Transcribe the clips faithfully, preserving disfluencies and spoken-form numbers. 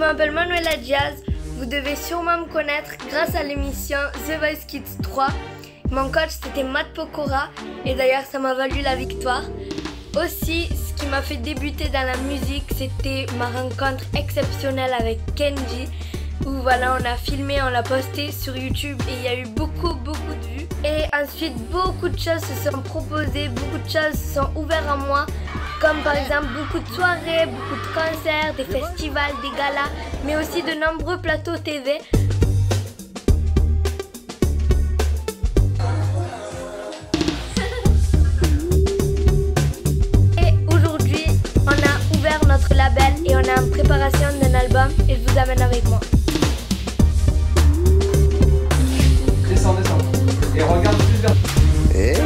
m'appelle Manuela Diaz, vous devez sûrement me connaître grâce à l'émission The Voice Kids trois. Mon coach c'était Matt Pokora et d'ailleurs ça m'a valu la victoire. Aussi, ce qui m'a fait débuter dans la musique, c'était ma rencontre exceptionnelle avec Kenji, où voilà, on a filmé, on l'a posté sur YouTube et il y a eu beaucoup beaucoup de vues. Et ensuite beaucoup de choses se sont proposées, beaucoup de choses se sont ouvertes à moi, comme par exemple beaucoup de soirées, beaucoup de concerts, des festivals, des galas, mais aussi de nombreux plateaux T V. Et on est en préparation d'un album et je vous amène avec moi. Descends, descends. Et regarde plus vers. Et...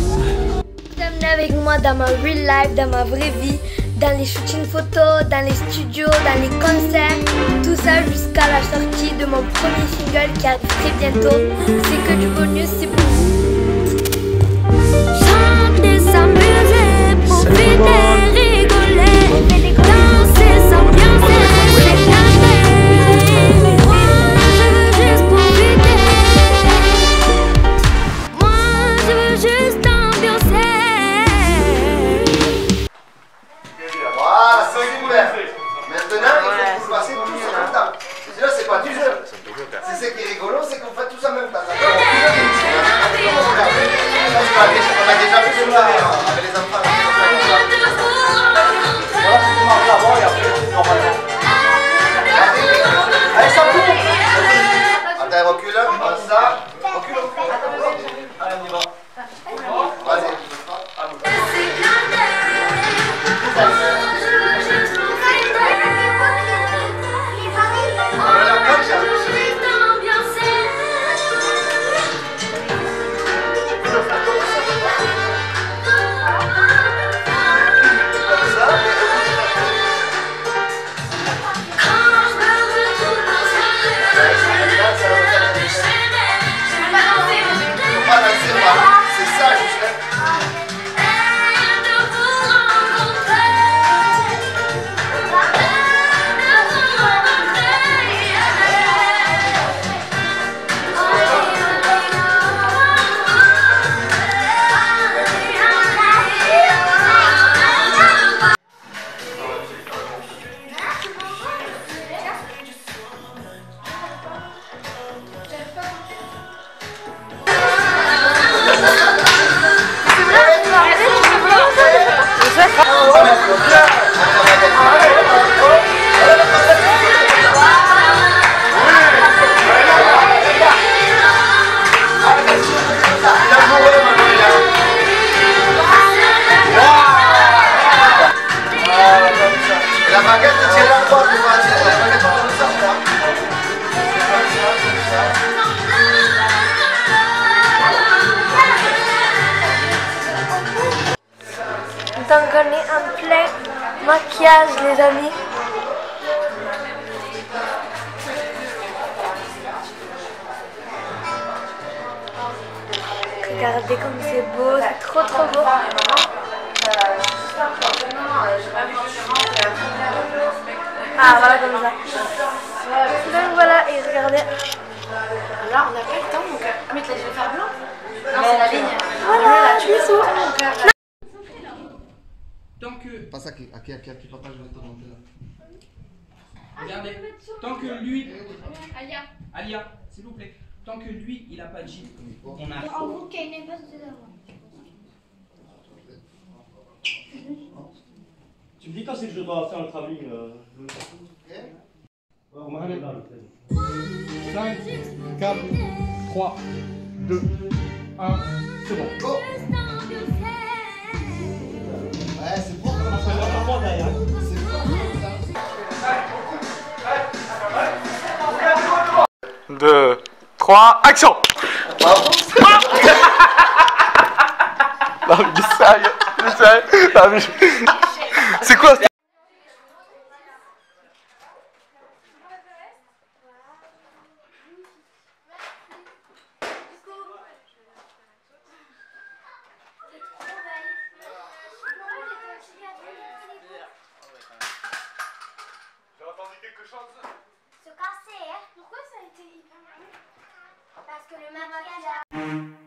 vous amenez avec moi dans ma real life, dans ma vraie vie, dans les shootings photos, dans les studios, dans les concerts, tout ça jusqu'à la sortie de mon premier single qui arrive très bientôt. C'est que du bonus, c'est pour vous. C'est ce qui est rigolo, c'est qu'on fait tout ça en même temps. On a déjà vu ce soir avec les enfants. Voilà ce qu'on marque avant et après, normalement. Allez, ça recule. Attends, recule, passe ça. Recule, recule. Allez, on y va. Donc on est en plein maquillage les amis. Regardez comme c'est beau, c'est trop trop beau. Ah voilà comme ça. Donc voilà et regardez. Là on n'a pas le temps mon cœur. Mais je vais faire blanc. Non c'est la ligne. Voilà, tu es sous. Tant que... Passe à qui, à qui, à qui, à qui, papa, je vais te montrer là. Regardez, tant que lui... Alia. Alia, s'il vous plaît. Tant que lui, il n'a pas de jean, on a... En gros, qu'il y a une épaisse de l'avant. Tu me dis quand c'est que je dois faire le travelling euh... Ok. On m'a rien fait. cinq, quatre, trois, deux, un, c'est bon. Go. C'est bon, on fait vraiment bon d'ailleurs. C'est bon. deux, trois, action. Bravo. Non mais sérieux, sérieux. Non mais c'est quoi ça? chose. Se casser, hein? Pourquoi ça a été hyper mal? Parce que le maman...